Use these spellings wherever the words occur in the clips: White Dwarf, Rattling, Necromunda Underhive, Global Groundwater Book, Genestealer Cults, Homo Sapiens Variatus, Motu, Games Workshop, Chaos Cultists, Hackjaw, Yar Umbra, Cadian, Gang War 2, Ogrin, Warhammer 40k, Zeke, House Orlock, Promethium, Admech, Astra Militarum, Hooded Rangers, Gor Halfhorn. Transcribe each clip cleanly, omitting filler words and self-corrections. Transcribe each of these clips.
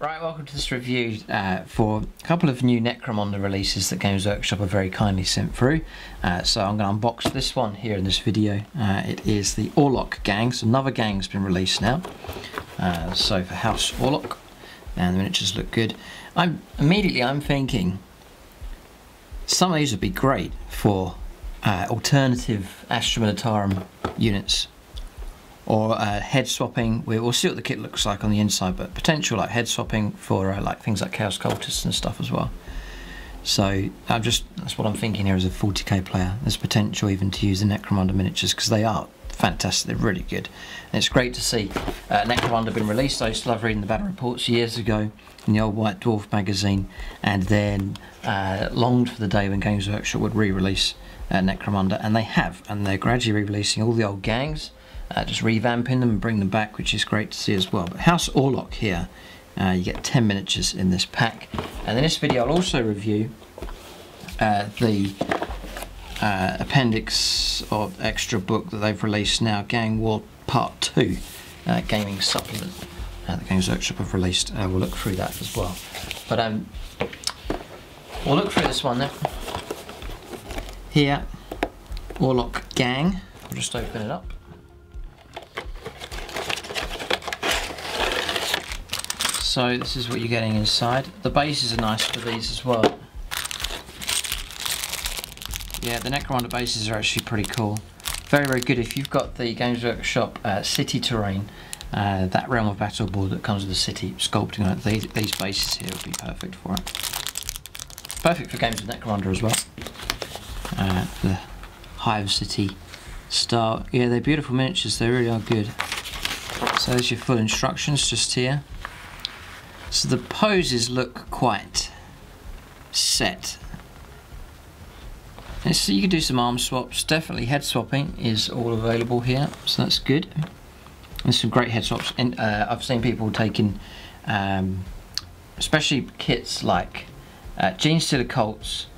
Right, welcome to this review for a couple of new Necromunda releases that Games Workshop have very kindly sent through. So I'm going to unbox this one here in this video. It is the Orlock gang, so another gang's been released now. So for House Orlock, and the miniatures look good. I'm thinking some of these would be great for alternative Astra Militarum units. Or head swapping. We'll see what the kit looks like on the inside, but potential like head swapping for like things like Chaos Cultists and stuff as well. So that's what I'm thinking here as a 40k player. There's potential even to use the Necromunda miniatures because they are fantastic. They're really good, and it's great to see Necromunda been released. I used to love reading the battle reports years ago in the old White Dwarf magazine, and then longed for the day when Games Workshop would re-release Necromunda, and they have, and they're gradually re-releasing all the old gangs. Just revamping them and bring them back, which is great to see as well. But House Orlock here, you get 10 miniatures in this pack. And in this video I'll also review the appendix or extra book that they've released now, Gang War Part 2, gaming supplement that Games Workshop have released. We'll look through that as well. But we'll look through this one then. Here, Orlock Gang. I'll just open it up. So this is what you're getting inside. The bases are nice for these as well. Yeah, the Necromunda bases are actually pretty cool. Very, very good if you've got the Games Workshop city terrain, that Realm of Battle board that comes with the city sculpting on it. These bases here would be perfect for it. Perfect for games with Necromunda as well. The Hive City style. Yeah, they're beautiful miniatures. They really are good. So there's your full instructions just here. So the poses look quite set. And so you can do some arm swaps, definitely head swapping is all available here, so that's good. And some great head swaps, and I've seen people taking, especially kits like Genestealer Cults,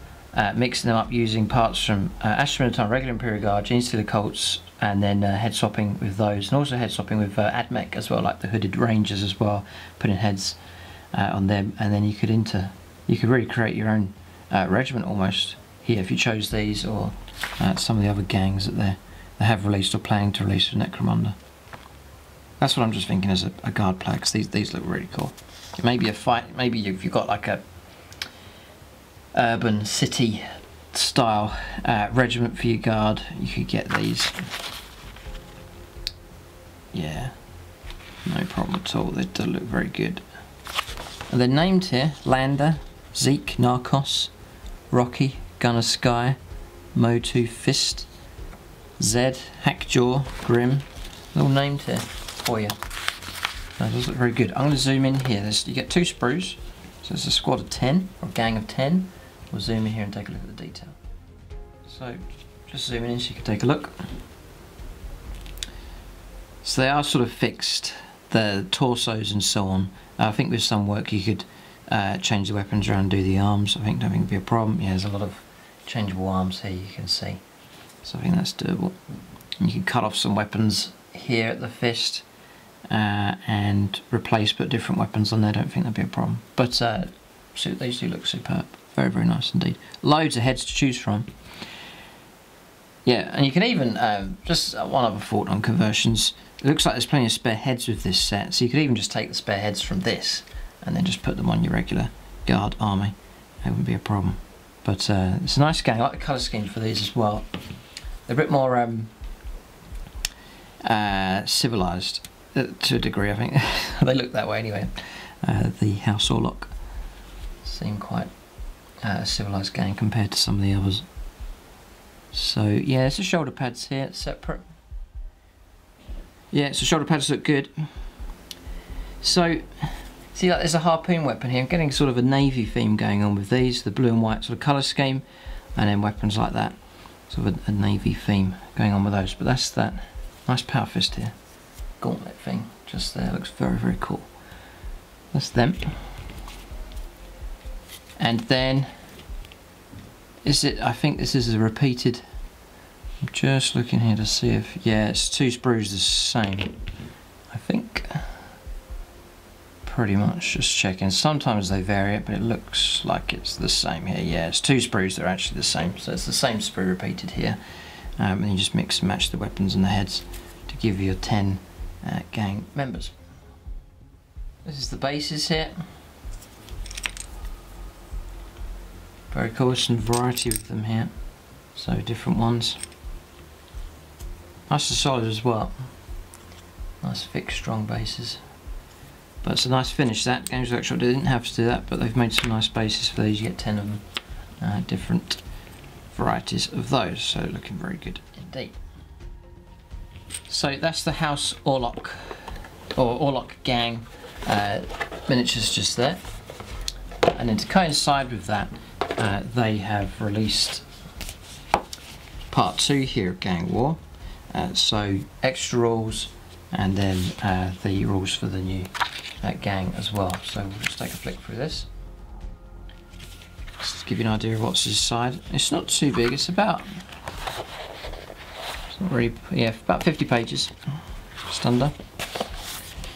mixing them up using parts from Astra Militarum, regular Imperial Guard, Genestealer Cults, and then head swapping with those, and also head swapping with Admech as well, like the Hooded Rangers as well, putting heads on them, and then you could really create your own regiment almost here if you chose these or some of the other gangs that they have released or planning to release with Necromunda. That's what I'm just thinking as a guard player, because these look really cool. It may be a fight, maybe if you've got like a urban city style regiment for your guard, you could get these. Yeah, no problem at all. They do look very good. And they're named here: Lander, Zeke, Narcos, Rocky, Gunner Sky, Motu, Fist, Zed, Hackjaw, Grim. They're all named here for you. That does look very good. I'm going to zoom in here. You get two sprues, so it's a squad of 10 or a gang of 10. We'll zoom in here and take a look at the detail. So, just zooming in so you can take a look. So they are sort of fixed, the torsos and so on. I think with some work you could change the weapons around and do the arms. I think that would be a problem. Yeah, there's a lot of changeable arms here you can see. So I think that's doable. And you can cut off some weapons here at the fist and replace, put different weapons on there. I don't think that'd be a problem. But these do look superb. Very, very nice indeed. Loads of heads to choose from. Yeah, and you can even, just one other thought on conversions, it looks like there's plenty of spare heads with this set, so you could even just take the spare heads from this and then just put them on your regular guard army. That wouldn't be a problem. But it's a nice gang. I like the colour scheme for these as well. They're a bit more civilised to a degree, I think. They look that way anyway. The House Orlock seem quite a civilized gang compared to some of the others. So yeah, it's the shoulder pads here, it's separate. Yeah, so shoulder pads look good. So see, like there's a harpoon weapon here. I'm getting sort of a navy theme going on with these, the blue and white sort of color scheme, and then weapons like that, sort of a navy theme going on with those. But that's that nice power fist here, gauntlet thing just there, looks very, very cool. That's them. And then, I think this is a repeated, I'm just looking here to see if, yeah, it's two sprues the same, I think. pretty much just checking. Sometimes they vary it, but it looks like it's the same here. Yeah, it's two sprues that are actually the same, so it's the same sprue repeated here. And you just mix and match the weapons and the heads to give your 10 gang members. This is the bases here. Very cool, some variety of them here. So different ones. Nice and solid as well. Nice thick, strong bases. But it's a nice finish. That Games Workshop didn't have to do that, but they've made some nice bases for these. You get 10 of them, different varieties of those. So looking very good indeed. So that's the House Orlock or Orlock Gang miniatures just there. And then to coincide with that, they have released part 2 here of Gang War. So extra rules, and then the rules for the new gang as well. So we'll just take a flick through this. Just to give you an idea of what's inside. It's not too big, it's about, it's not really, yeah, about 50 pages, just under.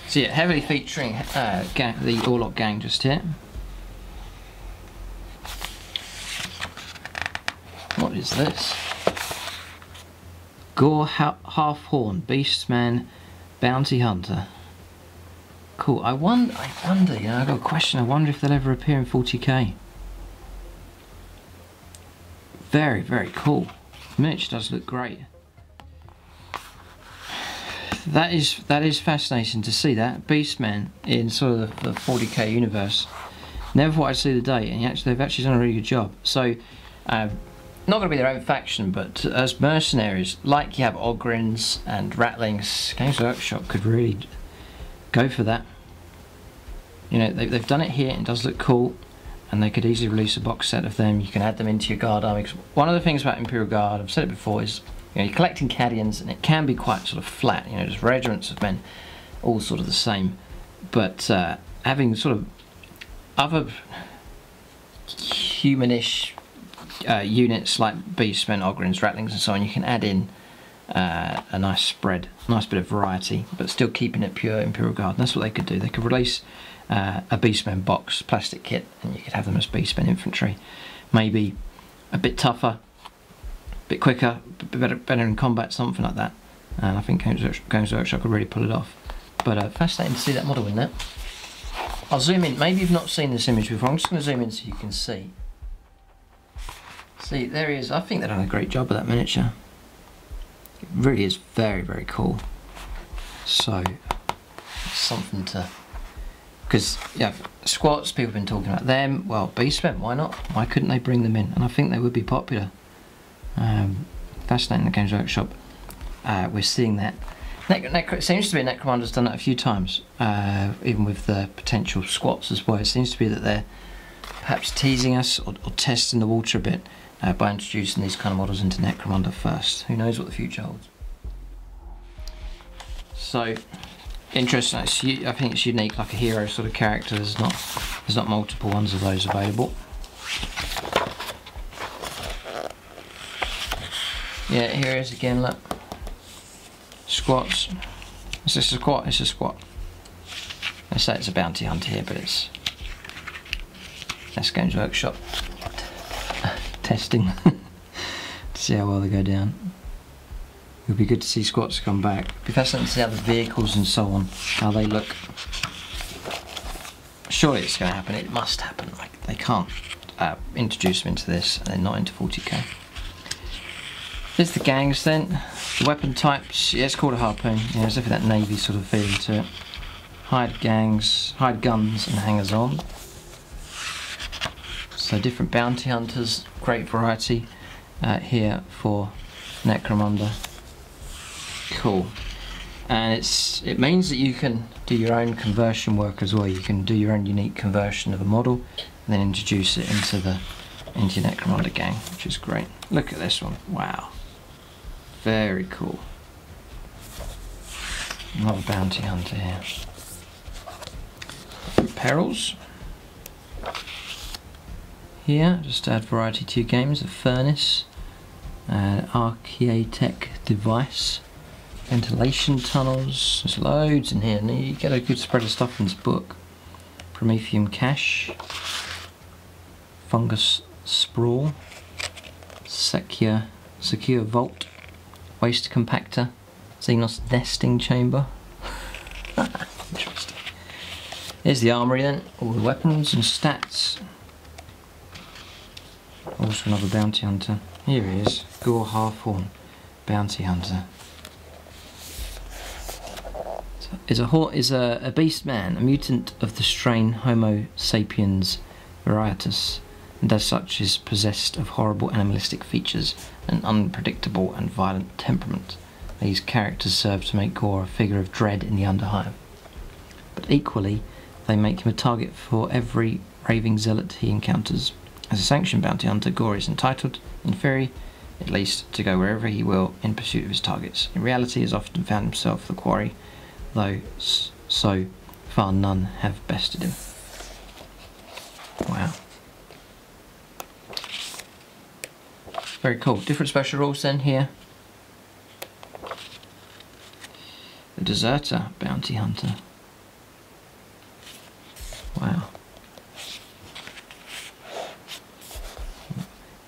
So yeah, heavily featuring the Orlock gang just here. What is this? Gor Halfhorn, Beastman, Bounty Hunter. Cool. I wonder, you know, I've got a question. I wonder if they'll ever appear in 40k. Very, very cool. Mitch does look great. That is fascinating to see that. Beastman in sort of the 40k universe. Never thought I'd see the day, and they've actually done a really good job. So, not going to be their own faction, but as mercenaries, like you have Ogrins and Rattlings, Games Workshop could really go for that. You know, they've done it here, and it does look cool, and they could easily release a box set of them. You can add them into your guard army. Because one of the things about Imperial Guard, I've said it before, is you know, you're collecting Cadians, and it can be quite sort of flat, you know, just regiments of men, all sort of the same. But having sort of other humanish units like Beastmen, Ogrins, Rattlings and so on, you can add in a nice spread, nice bit of variety, but still keeping it pure Imperial Guard. And that's what they could do. They could release a Beastmen box, plastic kit, and you could have them as Beastmen infantry. Maybe a bit tougher, a bit quicker, better in combat, something like that. And I think Games Workshop could really pull it off. But fascinating to see that model in there. I'll zoom in. Maybe you've not seen this image before. I'm just going to zoom in so you can see. See, there he is. I think they've done a great job of that miniature. It really is very, very cool. So, something to... Because, yeah, squats, people have been talking about them. Well, Beastmen, why not? Why couldn't they bring them in? And I think they would be popular. Fascinating, the Games Workshop. We're seeing that. It seems to be Necromunda's done that a few times, even with the potential squats as well. It seems to be that they're perhaps teasing us or testing the water a bit by introducing these kind of models into Necromunda first. Who knows what the future holds. So interesting. I think it's unique, like a hero sort of character. There's not multiple ones of those available. Yeah, here it is again. Look, squats. Is this a squat? It's a squat. I say it's a bounty hunter here, but it's. That's Games Workshop testing to see how well they go down. It'll be good to see squats come back. It'll be fascinating to see how the vehicles and so on, how they look. Surely it's going to happen. It must happen. Like they can't introduce them into this and then not into 40k. There's the gangs then. The weapon types. Yeah, it's called a harpoon. Yeah, it's definitely that navy sort of feeling to it. Hide gangs, hide guns, and hangers on. So different bounty hunters, great variety here for Necromunda. Cool, and it means that you can do your own conversion work as well. You can do your own unique conversion of a model, and then introduce it into your Necromunda gang, which is great. Look at this one! Wow, very cool. Another bounty hunter here. Perils. Here, just to add variety to your games, a furnace, archaeotech device, ventilation tunnels, there's loads in here, and you get a good spread of stuff in this book. Promethium Cache, Fungus Sprawl, Secure Vault, Waste Compactor, Xenos Nesting Chamber. Interesting. Here's the armory then, all the weapons and stats. Also another bounty hunter. Here he is, Gor Halfhorn, bounty hunter. So is a beast man, a mutant of the strain Homo Sapiens Variatus, and as such is possessed of horrible animalistic features, an unpredictable and violent temperament. These characters serve to make Gor a figure of dread in the Underhive, but equally they make him a target for every raving zealot he encounters. As a sanctioned bounty hunter, Gor is entitled, in theory at least, to go wherever he will in pursuit of his targets. In reality, he has often found himself the quarry, though so far none have bested him. Wow. Very cool. Different special rules then here. The Deserter Bounty Hunter. Wow.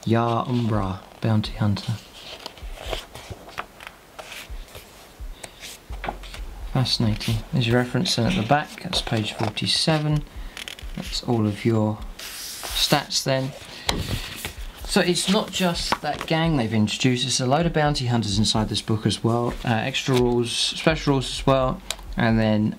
Yar Umbra Bounty Hunter. Fascinating. There's your reference then at the back, that's page 47. That's all of your stats then. So it's not just that gang they've introduced, there's a load of bounty hunters inside this book as well, extra rules, special rules as well, and then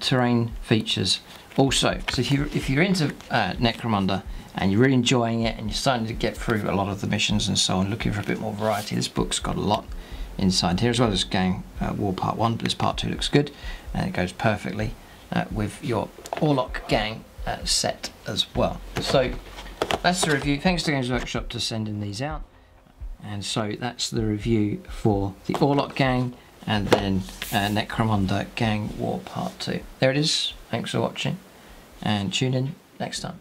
terrain features also. So if you're into Necromunda and you're really enjoying it and you're starting to get through a lot of the missions and so on, looking for a bit more variety, this book's got a lot inside here, as well as Gang War Part 1, but this Part 2 looks good and it goes perfectly with your Orlock gang set as well. So that's the review. Thanks to Games Workshop to sending these out. And so that's the review for the Orlock gang and then Necromunda Gang War Part 2. There it is. Thanks for watching and tune in next time.